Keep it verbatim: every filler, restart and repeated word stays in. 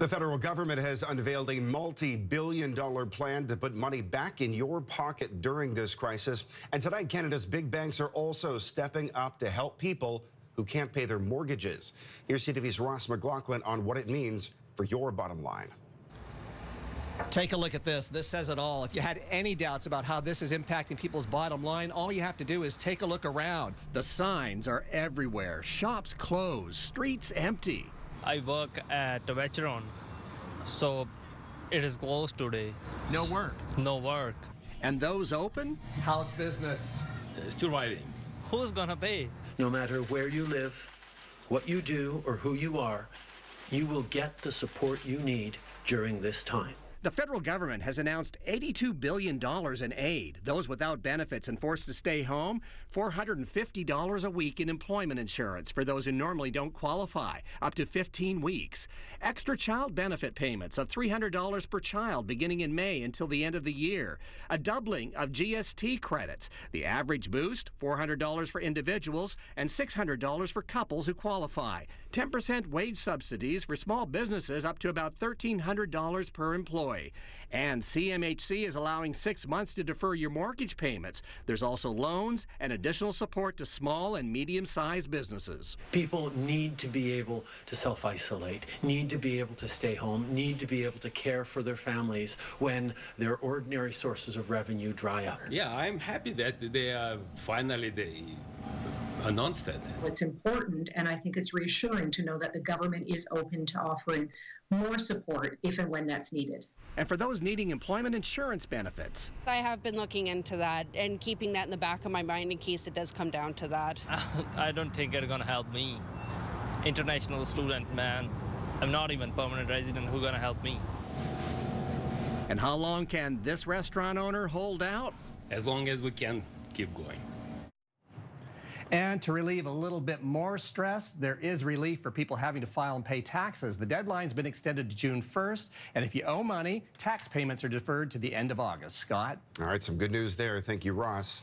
The federal government has unveiled a multi-billion dollar plan to put money back in your pocket during this crisis. And tonight, Canada's big banks are also stepping up to help people who can't pay their mortgages. Here's C T V's Ross McLaughlin on what it means for your bottom line. Take a look at this. This says it all. If you had any doubts about how this is impacting people's bottom line, all you have to do is take a look around. The signs are everywhere. Shops closed, streets empty. I work at the Vacheron, so it is closed today. No work? No work. And those open? How's business? Uh, surviving. Who's gonna pay? No matter where you live, what you do, or who you are, you will get the support you need during this time. The federal government has announced eighty-two billion dollars in aid. Those without benefits and forced to stay home, four hundred fifty dollars a week in employment insurance for those who normally don't qualify, up to fifteen weeks. Extra child benefit payments of three hundred dollars per child beginning in May until the end of the year. A doubling of G S T credits. The average boost, four hundred dollars for individuals and six hundred dollars for couples who qualify. ten percent wage subsidies for small businesses up to about thirteen hundred dollars per employee. And C M H C is allowing six months to defer your mortgage payments. There's also loans and additional support to small and medium-sized businesses. People need to be able to self-isolate, need to be able to stay home, need to be able to care for their families when their ordinary sources of revenue dry up. Yeah, I'm happy that they are finally they announced that. It's important, and I think it's reassuring to know that the government is open to offering more support if and when that's needed. And for those needing employment insurance benefits. I have been looking into that and keeping that in the back of my mind in case it does come down to that. I don't think it's going to help me. International student, man. I'm not even permanent resident. Who's going to help me? And how long can this restaurant owner hold out? As long as we can keep going. And to relieve a little bit more stress, there is relief for people having to file and pay taxes. The deadline's been extended to June first, and if you owe money, tax payments are deferred to the end of August. Scott? All right, some good news there. Thank you, Ross.